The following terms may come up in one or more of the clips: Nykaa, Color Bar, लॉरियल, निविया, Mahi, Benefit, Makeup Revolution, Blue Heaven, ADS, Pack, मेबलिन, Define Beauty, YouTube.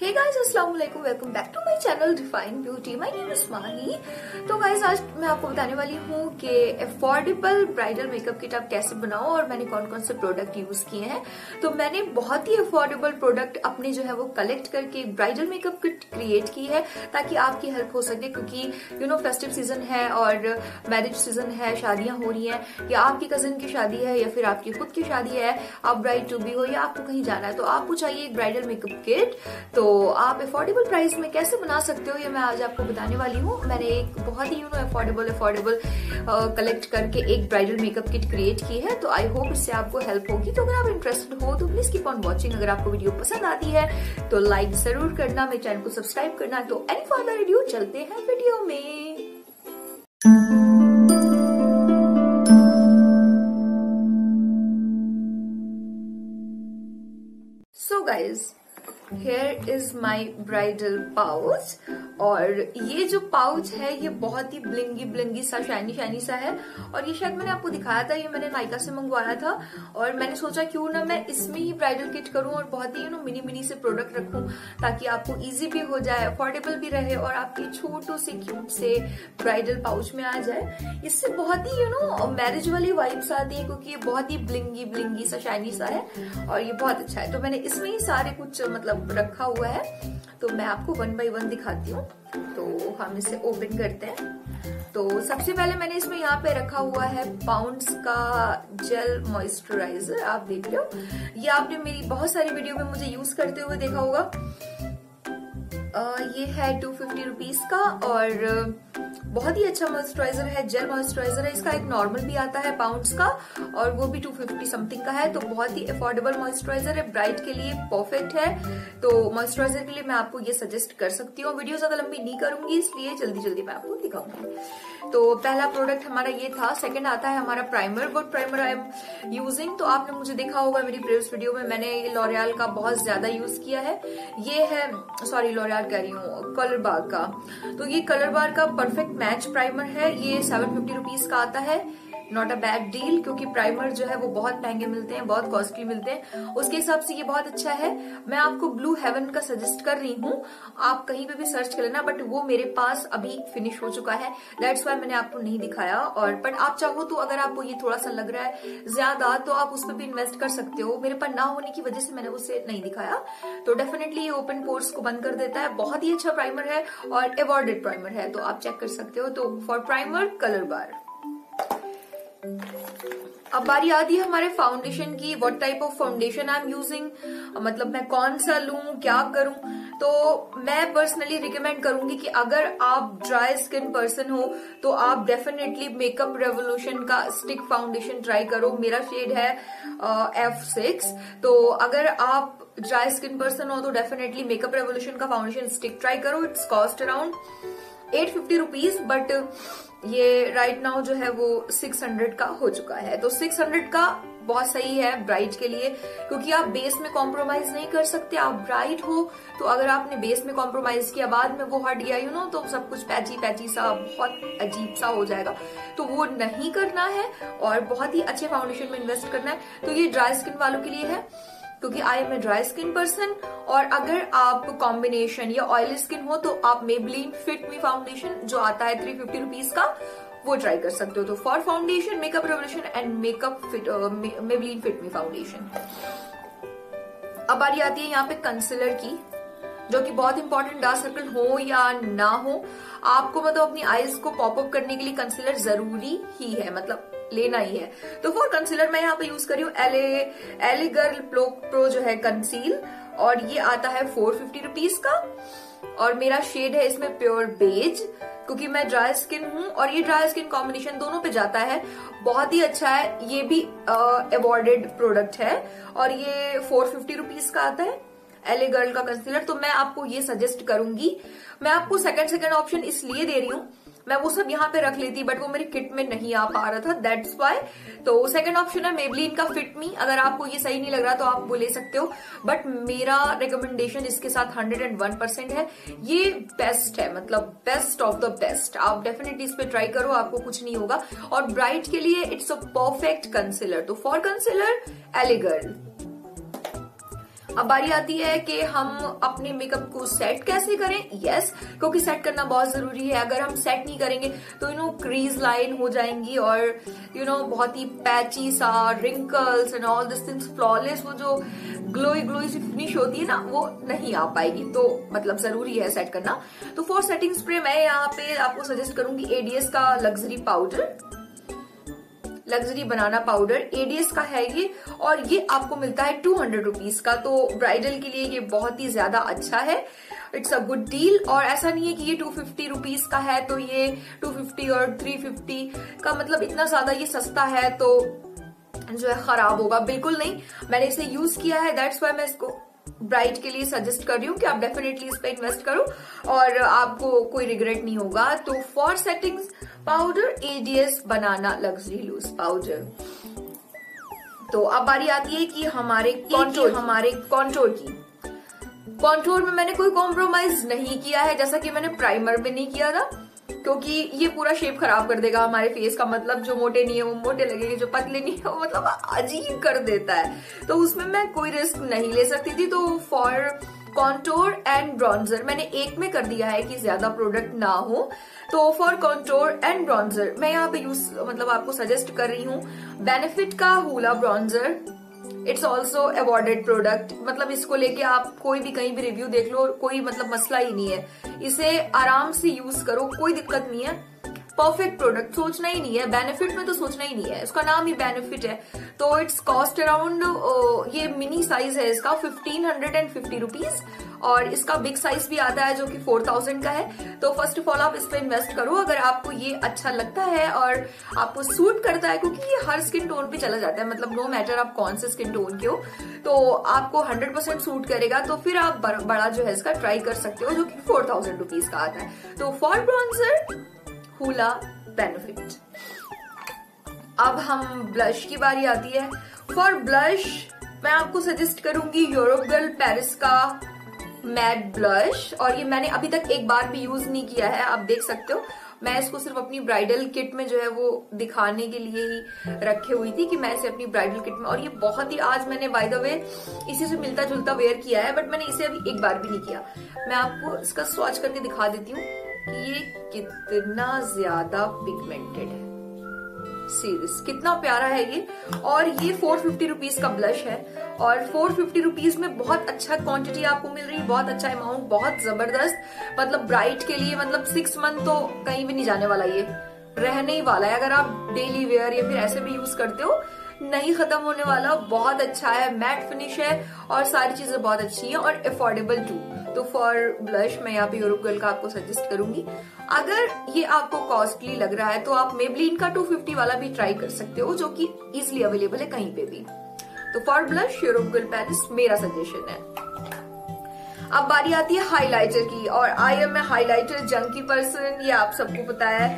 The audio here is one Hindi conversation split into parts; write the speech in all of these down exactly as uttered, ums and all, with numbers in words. हे गाइस अस्सलाम वालेकुम, welcome back to my channel define beauty. My name is Mahi. तो गाइस आज मैं आपको बताने वाली हूँ कि अफोर्डेबल ब्राइडल मेकअप किट आप कैसे बनाओ और मैंने कौन कौन से प्रोडक्ट यूज किए हैं। तो मैंने बहुत ही अफोर्डेबल प्रोडक्ट अपने जो है वो कलेक्ट करके ब्राइडल मेकअप किट क्रिएट की है ताकि आपकी हेल्प हो सके, क्योंकि यू नो फेस्टिव सीजन है और मैरिज सीजन है, शादियां हो रही हैं या आपकी कजिन की शादी है या फिर आपकी खुद की शादी है, आप ब्राइड टू बी हो या आपको कहीं जाना है तो आपको चाहिए एक ब्राइडल मेकअप किट। तो तो आप अफोर्डेबल प्राइस में कैसे बना सकते हो ये मैं आज आपको बताने वाली हूँ। मैंने एक बहुत ही you know affordable affordable collect करके एक ब्राइडल मेकअप किट क्रिएट की है, तो आई होप इससे आपको हेल्प होगी। तो अगर आप इंटरेस्टेड हो तो प्लीज कीप ऑन वॉचिंग। अगर आपको वीडियो पसंद आती है तो लाइक जरूर करना, मेरे चैनल को सब्सक्राइब करना। तो एनी फर्दर अडू चलते हैं वीडियो में। So guys here is my bridal pouch और ये जो पाउच है ये बहुत ही ब्लिंगी ब्लिंगी सा शाइनी शाइनी सा है और ये शायद मैंने आपको दिखाया था, ये मैंने नायका से मंगवाया था और मैंने सोचा क्यों ना मैं इसमें ही ब्राइडल किट करूं और बहुत ही यू नो मिनी मिनी से प्रोडक्ट रखूं ताकि आपको इजी भी हो जाए, अफोर्डेबल भी रहे और आपके छोटो से क्यूट से ब्राइडल पाउच में आ जाए। इससे बहुत ही यू नो मैरिज वाली वाइब्स आती है क्योंकि ये बहुत ही ब्लिंगी ब्लिंगी सा शाइनी सा है और ये बहुत अच्छा है। तो मैंने इसमें ही सारे कुछ मतलब रखा हुआ है, तो मैं आपको वन बाय वन दिखाती हूँ। तो हम इसे ओपन करते हैं। तो सबसे पहले मैंने इसमें यहाँ पे रखा हुआ है बाउंड्स का जेल मॉइस्चराइजर। आप देख रहे हो ये, आपने मेरी बहुत सारी वीडियो में मुझे यूज करते हुए देखा होगा। आ, ये है टू फिफ्टी रुपीज का और बहुत ही अच्छा मॉइस्चराइजर है, जेल मॉइस्चराइजर है। इसका एक नॉर्मल भी आता है बाउंड्स का और वो भी टू फिफ्टी समथिंग का है। तो बहुत ही अफोर्डेबल मॉइस्चराइजर है, ब्राइड के लिए परफेक्ट है। तो मॉइस्चराइजर के लिए मैं आपको ये सजेस्ट कर सकती हूँ। वीडियो ज्यादा लंबी नहीं करूंगी इसलिए जल्दी जल्दी मैं आपको दिखाऊंगी। तो पहला प्रोडक्ट हमारा ये था। सेकेंड आता है हमारा प्राइमर। वो प्राइमर आई एम यूजिंग, तो आपने मुझे देखा होगा मेरी प्रीवियस वीडियो में मैंने लॉरियल का बहुत ज्यादा यूज किया है। ये है सॉरी लॉरियल कह रही हूँ, कलर बार का। तो ये कलर बार का परफेक्ट मैच प्राइमर है। ये सेवन फिफ्टी रुपीज का आता है, नॉट अ बैड डील क्योंकि प्राइमर जो है वो बहुत महंगे मिलते हैं, बहुत कॉस्टली मिलते हैं, उसके हिसाब से ये बहुत अच्छा है। मैं आपको ब्लू हेवन का सजेस्ट कर रही हूँ, आप कहीं पे भी सर्च कर लेना, बट वो मेरे पास अभी फिनिश हो चुका है, दैट्स वाई मैंने आपको नहीं दिखाया। और बट आप चाहो तो अगर आपको ये थोड़ा सा लग रहा है ज्यादा तो आप उस पर भी इन्वेस्ट कर सकते हो। मेरे पास ना होने की वजह से मैंने उसे नहीं दिखाया। तो डेफिनेटली ये ओपन पोर्स को बंद कर देता है, बहुत ही अच्छा प्राइमर है और अवॉर्डेड प्राइमर है, तो आप चेक कर सकते हो। तो फॉर प्राइमर कलर बार। अब बारी आती है हमारे फाउंडेशन की। What type of foundation I am using, मतलब मैं कौन सा लूं, क्या करूं। तो मैं पर्सनली रिकमेंड करूंगी कि अगर आप ड्राई स्किन पर्सन हो तो आप डेफिनेटली मेकअप रेवोल्यूशन का स्टिक फाउंडेशन ट्राई करो। मेरा शेड है एफ सिक्स। तो अगर आप ड्राई स्किन पर्सन हो तो डेफिनेटली मेकअप रेवोल्यूशन का फाउंडेशन स्टिक ट्राई करो। It's cost around eight fifty rupees but ये राइट नाउ जो है वो सिक्स हंड्रेड का हो चुका है। तो सिक्स हंड्रेड का बहुत सही है ब्राइड के लिए क्योंकि आप बेस में कॉम्प्रोमाइज नहीं कर सकते। आप ब्राइड हो तो अगर आपने बेस में कॉम्प्रोमाइज किया, बाद में वो हट गया यू नो, तो सब कुछ पैची पैची सा बहुत अजीब सा हो जाएगा, तो वो नहीं करना है और बहुत ही अच्छे फाउंडेशन में इन्वेस्ट करना है। तो ये ड्राई स्किन वालों के लिए है क्योंकि I am a dry skin person. और अगर आप कॉम्बिनेशन या ऑयली स्किन हो तो आप मेबलिन फिट मी फाउंडेशन जो आता है थ्री फिफ्टी रुपीज का वो ट्राई कर सकते हो। तो for foundation makeup revolution and makeup fit मेबलिन fit me foundation. अब बारी आती है यहाँ पे कंसीलर की, जो कि बहुत इंपॉर्टेंट, डार्क सर्कल हो या ना हो आपको मतलब अपनी आईज को पॉपअप करने के लिए कंसीलर जरूरी ही है, मतलब लेना ही है। तो फॉर कंसीलर मैं यहाँ पे यूज कर रही हूँ एले एले गर्ल प्रो प्रो जो है कंसील और ये आता है फोर फिफ्टी रुपीज का और मेरा शेड है इसमें प्योर बेज क्योंकि मैं ड्राई स्किन हूँ और ये ड्राई स्किन कॉम्बिनेशन दोनों पे जाता है, बहुत ही अच्छा है। ये भी अवॉर्डेड प्रोडक्ट है और ये फोर फिफ्टी रुपीज का आता है एले गर्ल का कंसीलर। तो मैं आपको ये सजेस्ट करूंगी। मैं आपको सेकंड सेकंड ऑप्शन इसलिए दे रही हूँ, मैं वो सब यहाँ पे रख लेती बट वो मेरे किट में नहीं आ पा रहा था, दैट्स वाई। तो सेकंड ऑप्शन है मेबलिन का फिट मी। अगर आपको ये सही नहीं लग रहा तो आप वो ले सकते हो बट मेरा रिकमेंडेशन इसके साथ हंड्रेड एंड वन परसेंट है। ये बेस्ट है, मतलब बेस्ट ऑफ द बेस्ट। आप डेफिनेटली इस पे ट्राई करो, आपको कुछ नहीं होगा। और ब्राइड के लिए इट्स अ परफेक्ट कंसीलर। तो फॉर कंसीलर एले गर्ल। अब बारी आती है कि हम अपने मेकअप को सेट कैसे करें। यस, क्योंकि सेट करना बहुत जरूरी है। अगर हम सेट नहीं करेंगे तो यू नो क्रीज लाइन हो जाएंगी और यू नो बहुत ही पैची सा, wrinkles and all this things, flawless वो जो ग्लोई ग्लोई सी फिनिश होती है ना, वो नहीं आ पाएगी। तो मतलब जरूरी है सेट करना। तो फॉर सेटिंग स्प्रे मैं यहाँ पे आपको सजेस्ट करूंगी एडीएस का luxury powder, luxury banana powder ADS का है ये, और ये आपको मिलता है टू हंड्रेड रुपीज का। तो ब्राइडल के लिए ये बहुत ही ज्यादा अच्छा है, इट्स अ गुड डील। और ऐसा नहीं है कि ये टू फिफ्टी रुपीज का है तो ये टू फिफ्टी और थ्री फिफ्टी का, मतलब इतना ज्यादा ये सस्ता है तो जो है खराब होगा, बिल्कुल नहीं। मैंने इसे यूज किया है, दैट्स वाई मैं इसको ब्राइड के लिए सजेस्ट कर रही हूँ कि आप डेफिनेटली इस पे इन्वेस्ट करो और आपको कोई रिग्रेट नहीं होगा। तो for settings powder ADS banana luxury loose powder. तो अब बारी आती है कि हमारे कॉन्टोर हमारे कॉन्टोर की कॉन्टोर में मैंने कोई कॉम्प्रोमाइज नहीं किया है, जैसा कि मैंने प्राइमर में नहीं किया था, क्योंकि ये पूरा शेप खराब कर देगा हमारे फेस का। मतलब जो मोटे नहीं है वो मोटे लगेंगे, जो पतले नहीं है वो मतलब अजीब कर देता है। तो उसमें मैं कोई रिस्क नहीं ले सकती थी। तो फॉर कॉन्टोर एंड ब्रॉन्जर मैंने एक में कर दिया है कि ज्यादा प्रोडक्ट ना हो। तो फॉर कॉन्टोर एंड ब्रॉन्जर मैं यहाँ पे यूज मतलब आपको सजेस्ट कर रही हूँ बेनिफिट का Hoola bronzer. It's also awarded product, मतलब इसको लेके आप कोई भी कहीं भी रिव्यू देख लो, कोई मतलब मसला ही नहीं है। इसे आराम से यूज करो, कोई दिक्कत नहीं है। परफेक्ट प्रोडक्ट, सोचना ही नहीं है। बेनिफिट में तो सोचना ही नहीं है, उसका नाम ही बेनिफिट है। तो इट्स कॉस्ट अराउंड, ये मिनी साइज है इसका fifteen hundred and fifty rupees, और इसका बिग साइज भी आता है जो कि फोर थाउजेंड का है। तो फर्स्ट ऑफ ऑल आप इस पे इन्वेस्ट करो अगर आपको ये अच्छा लगता है और आपको सूट करता है, क्योंकि ये हर स्किन टोन पे चला जाता है। मतलब नो मैटर आप कौन से स्किन टोन के हो, तो आपको हंड्रेड परसेंट सूट करेगा। तो फिर आप बड़ा जो है इसका ट्राई कर सकते हो, जो कि फोर थाउजेंड रुपीज का आता है। तो फॉर ब्रॉन्जर हूला बेनिफिट। अब हम ब्लश की बारी आती है। फॉर ब्लश मैं आपको सजेस्ट करूंगी यूरोप गर्ल पेरिस का मैट ब्लश, और ये मैंने अभी तक एक बार भी यूज नहीं किया है। आप देख सकते हो मैं इसको सिर्फ अपनी ब्राइडल किट में जो है वो दिखाने के लिए ही रखे हुई थी कि मैं इसे अपनी ब्राइडल किट में, और ये बहुत ही आज मैंने बाय द वे इसी से मिलता जुलता वेयर किया है, बट मैंने इसे अभी एक बार भी नहीं किया। मैं आपको इसका स्वॉच करके दिखा देती हूँ कि ये कितना ज्यादा पिगमेंटेड है, सीरियस कितना प्यारा है ये। और ये फोर फिफ्टी रुपीज का ब्लश है, और फोर फिफ्टी रुपीज में बहुत अच्छा क्वांटिटी आपको मिल रही है, बहुत अच्छा अमाउंट, बहुत जबरदस्त। मतलब ब्राइड के लिए मतलब सिक्स मंथ तो कहीं भी नहीं जाने वाला, ये रहने ही वाला है। अगर आप डेली वेयर या फिर ऐसे भी यूज करते हो, नहीं खत्म होने वाला, बहुत अच्छा है। मैट फिनिश है और सारी चीजें बहुत अच्छी हैं और अफोर्डेबल टू। तो फॉर ब्लश मैं यहाँ पे यूरोप गर्ल का आपको सजेस्ट करूंगी। अगर ये आपको कॉस्टली लग रहा है तो आप मेबलिन का टू फिफ्टी वाला भी ट्राई कर सकते हो, जो कि इजिली अवेलेबल है कहीं पे भी। तो for blush Europe girl Paris मेरा सजेशन है। अब बारी आती है हाइलाइटर की, और I am a highlighter junkie person, ये आप सबको पता है।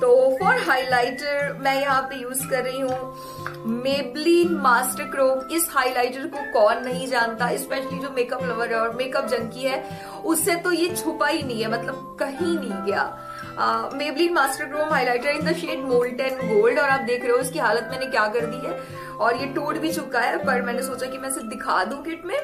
तो फॉर हाइलाइटर मैं यहाँ पे यूज कर रही हूँ मेबलिन मास्टर क्रोक। इस हाइलाइटर को कौन नहीं जानता, स्पेशली जो मेकअप लवर है और मेकअप जंकी है, उससे तो ये छुपा ही नहीं है, मतलब कहीं नहीं गया। मेबलिन मास्टर क्रोक highlighter in the shade molten gold, और आप देख रहे हो इसकी हालत मैंने क्या कर दी है, और ये टूट भी चुका है, पर मैंने सोचा कि मैं इसे दिखा दूं किट में।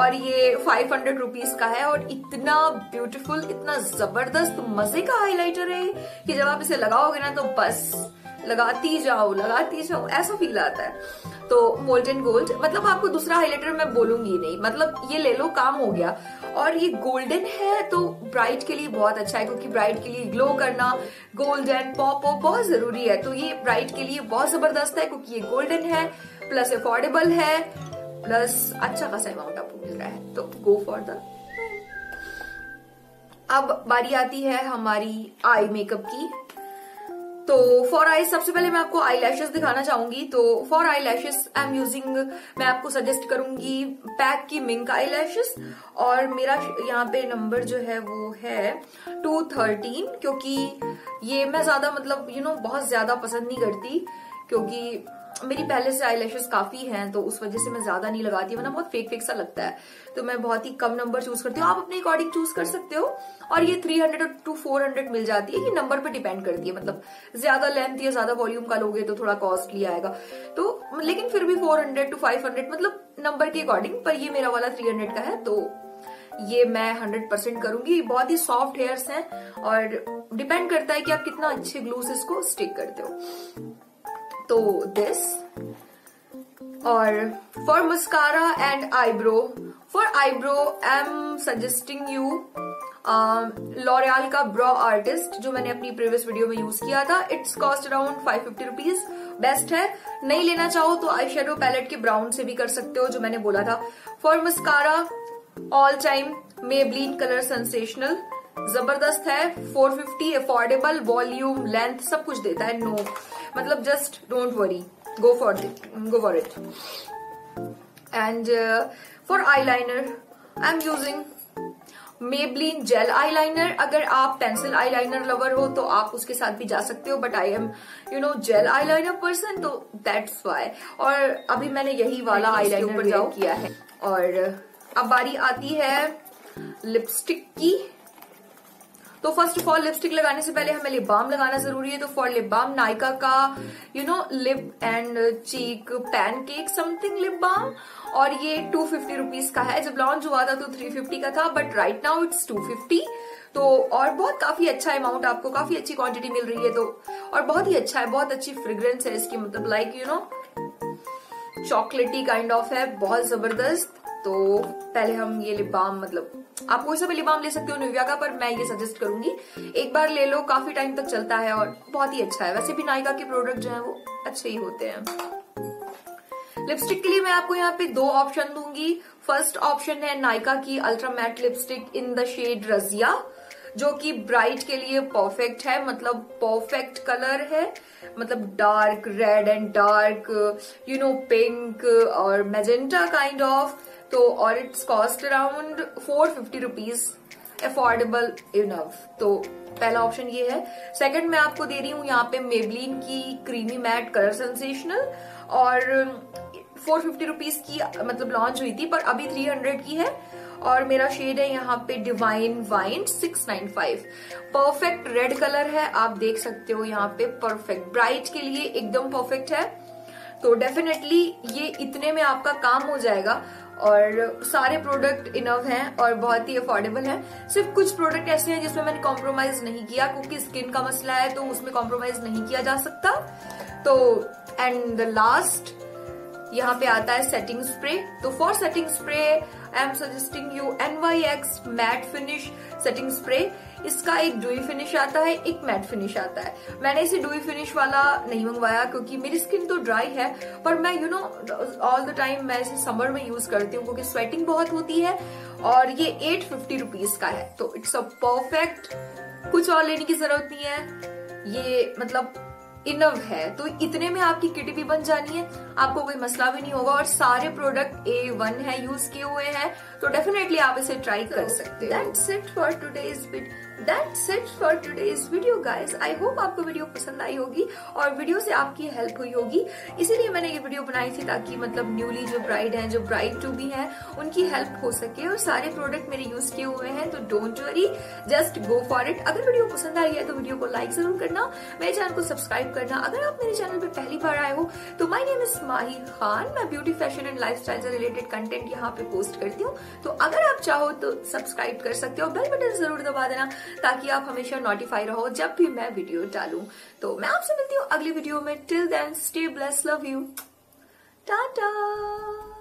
और ये फाइव हंड्रेड रुपीज का है, और इतना ब्यूटीफुल, इतना जबरदस्त मजे का हाइलाइटर है कि जब आप इसे लगाओगे ना तो बस लगाती जाओ लगाती जाओ ऐसा फील आता है। तो मोल्टन गोल्ड, मतलब आपको दूसरा हाइलाइटर मैं बोलूंगी नहीं, मतलब ये ले लो, काम हो गया। और ये गोल्डन है तो ब्राइड के लिए बहुत अच्छा है, क्योंकि ब्राइड के लिए ग्लो करना, गोल्डन पॉप ऑप बहुत जरूरी है। तो ये ब्राइड के लिए बहुत जबरदस्त है, क्योंकि ये गोल्डन है, प्लस अफोर्डेबल है, प्लस अच्छा खासा अमाउंट आपको मिल रहा है। तो गो फॉर द। अब बारी आती है हमारी आई मेकअप की। तो फॉर आई सबसे पहले मैं आपको आई लैशेस दिखाना चाहूंगी। तो for eye lashes I am using, मैं आपको सजेस्ट करूंगी पैक की मिंक आई लैशेस, और मेरा यहाँ पे नंबर जो है वो है टू थर्टीन, क्योंकि ये मैं ज्यादा मतलब यू नो बहुत ज्यादा पसंद नहीं करती, क्योंकि मेरी पहले से आईलैशेस काफी हैं तो उस वजह से मैं ज्यादा नहीं लगाती, वरना बहुत फेक फेक सा लगता है, तो मैं बहुत ही कम नंबर चूज करती हूँ। आप अपने अकॉर्डिंग चूज कर सकते हो। और ये three hundred to four hundred मिल जाती है, ये नंबर पे डिपेंड करती है, मतलब ज्यादा लेंथ या ज्यादा वॉल्यूम का लोगे तो थोड़ा कॉस्टली आएगा, तो लेकिन फिर भी four hundred to five hundred मतलब नंबर के अकॉर्डिंग। पर ये मेरा वाला थ्री हंड्रेड का है तो ये मैं हंड्रेड परसेंट करूंगी। बहुत ही सॉफ्ट हेयर्स हैं और डिपेंड करता है कि आप कितना अच्छे ग्लू से इसको स्टिक करते हो। तो दिस और for mascara and eyebrow, for eyebrow I am suggesting you लॉरियल का ब्रो आर्टिस्ट जो मैंने अपनी प्रीवियस वीडियो में यूज किया था। It's cost around five fifty rupees, best है। नहीं लेना चाहो तो आई शेडो पैलेट के ब्राउन से भी कर सकते हो जो मैंने बोला था। For mascara all time मेबलिन colour sensational, जबरदस्त है। Four fifty, affordable, volume, length सब कुछ देता है। नो मतलब just don't worry, go for it, go for it. And for eye liner I am using मेबलिन gel eyeliner. अगर आप पेंसिल आईलाइनर लवर हो तो आप उसके साथ भी जा सकते हो, but I am you know gel eyeliner person, तो दैट्स व्हाई। और अभी मैंने यही वाला आईलाइनर ऊपर जाओ किया है। और अब बारी आती है लिपस्टिक की। तो फर्स्ट ऑफ ऑल लिपस्टिक लगाने से पहले हमें लिप बाम लगाना जरूरी है। तो फॉर लिप बाम नायका का you know lip and cheek pancake something lip balm, और ये टू फिफ्टी रुपीज का है। जब लॉन्च हुआ था तो थ्री फिफ्टी का था, but right now it's two fifty. तो और बहुत काफी अच्छा अमाउंट, आपको काफी अच्छी क्वांटिटी मिल रही है, तो और बहुत ही अच्छा है, बहुत अच्छी फ्रेग्रेंस है इसकी, मतलब like you know chocolatey kind of है, बहुत जबरदस्त। तो पहले हम ये लिप बाम, मतलब आप कोई सा भी लिप बाम ले सकते हो निविया का, पर मैं ये सजेस्ट करूंगी एक बार ले लो, काफी टाइम तक चलता है और बहुत ही अच्छा है। वैसे भी नायका के प्रोडक्ट जो हैं वो अच्छे ही होते हैं। लिपस्टिक के लिए मैं आपको यहाँ पे दो ऑप्शन दूंगी। फर्स्ट ऑप्शन है नायका की ultra matte lipstick in the shade Razia, जो कि ब्राइट के लिए परफेक्ट है, मतलब परफेक्ट कलर है, मतलब dark red and dark you know pink और मैजेंटा काइंड ऑफ। तो और it's cost around four fifty rupees, affordable enough. तो पहला ऑप्शन ये है। सेकंड मैं आपको दे रही हूँ यहाँ पे मेबलिन की क्रीमी मैट कलर सेंसेशनल, और फोर फिफ्टी रुपीज की मतलब लॉन्च हुई थी, पर अभी थ्री हंड्रेड की है। और मेरा शेड है यहाँ पे divine wine six nine five, perfect red colour है, आप देख सकते हो यहाँ पे, परफेक्ट ब्राइट के लिए एकदम परफेक्ट है। तो डेफिनेटली ये इतने में आपका काम हो जाएगा, और सारे प्रोडक्ट इनफ हैं और बहुत ही अफोर्डेबल हैं। सिर्फ कुछ प्रोडक्ट ऐसे हैं जिसमें मैंने कॉम्प्रोमाइज नहीं किया, क्योंकि स्किन का मसला है तो उसमें कॉम्प्रोमाइज नहीं किया जा सकता। तो एंड द लास्ट यहाँ पे आता है सेटिंग स्प्रे। तो for setting spray I am suggesting you N Y X matte finish setting spray. इसका एक डुई फिनिश आता है, एक मैट फिनिश आता है। मैंने इसे डुई फिनिश वाला नहीं मंगवाया क्योंकि मेरी स्किन तो ड्राई है, पर मैं you know all the time मैं इसे समर में यूज करती हूँ क्योंकि स्वेटिंग बहुत होती है। और ये एट फिफ्टी रुपीज का है, तो इट्स अ परफेक्ट, कुछ और लेने की जरूरत नहीं है, ये मतलब इनफ है। तो इतने में आपकी किट भी बन जानी है, आपको कोई मसला भी नहीं होगा, और सारे प्रोडक्ट ए वन है, यूज किए हुए हैं, तो डेफिनेटली आप इसे ट्राई कर सकते हो। That's it for today's video, that's it for today's video guys. I hope आपको वीडियो पसंद आई होगी और वीडियो से आपकी हेल्प हुई होगी, इसीलिए मैंने ये वीडियो बनाई थी, ताकि मतलब न्यूली जो ब्राइड हैं, जो ब्राइड टू भी हैं, उनकी हेल्प हो सके। और सारे प्रोडक्ट मेरे यूज किए हुए हैं, तो don't worry, just go for it. अगर वीडियो पसंद आई है तो वीडियो को लाइक जरूर करना, मेरे चैनल को सब्सक्राइब करना। अगर आप मेरे चैनल पर पहली बार आए हो तो my name is Mahi Khan, मैं ब्यूटी फैशन एंड लाइफस्टाइल से रिलेटेड कंटेंट यहाँ पे पोस्ट करती हूँ, तो अगर आप चाहो तो सब्सक्राइब कर सकते हो। बेल बटन जरूर दबा देना ताकि आप हमेशा नोटिफाई रहो जब भी मैं वीडियो डालूं। तो मैं आपसे मिलती हूँ अगली वीडियो में। Till then stay blessed, love you, Tata.